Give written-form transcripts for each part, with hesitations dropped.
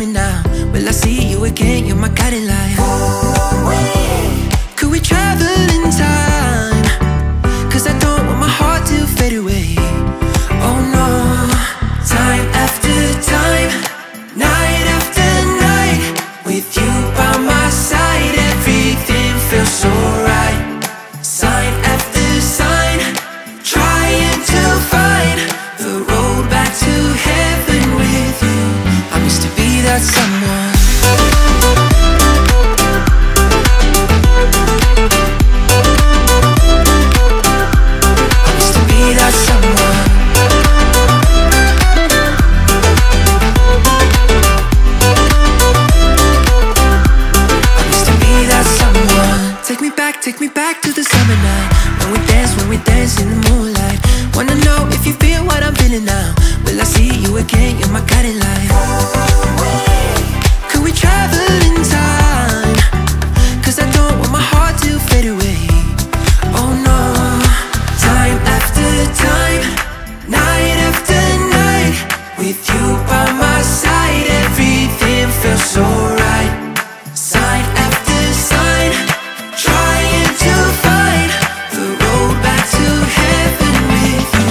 me now? Will I see you again? You're my guiding light. Could we travel in time? 'Cause I don't want my heart to fade away. Oh no. Time after time, night after night, with you by my side, everything feels so right. Sign after sign, trying to find the road back to heaven with you. I wish to be that someone. Take me back to the summer night, when we dance in the moonlight. Wanna know if you feel what I'm feeling now? Will I see you again? You're my guiding light. Could we travel in time? 'Cause I don't want my heart to fade away. Oh no. Time after time, night after night, with you by my side, everything feels so right. Sign after sign, trying to find the road back to heaven with you.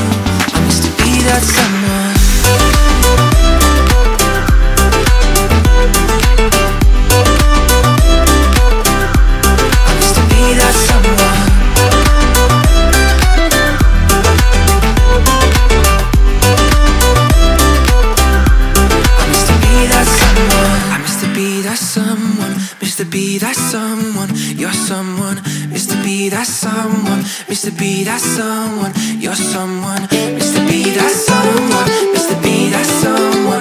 I wish to be that someone. I wish to be that someone. I wish to be that someone. I wish to be that someone. Wish to be that someone. You're someone, wish to be that someone, wish to be that someone, you're someone, wish to be that someone, wish to be that someone.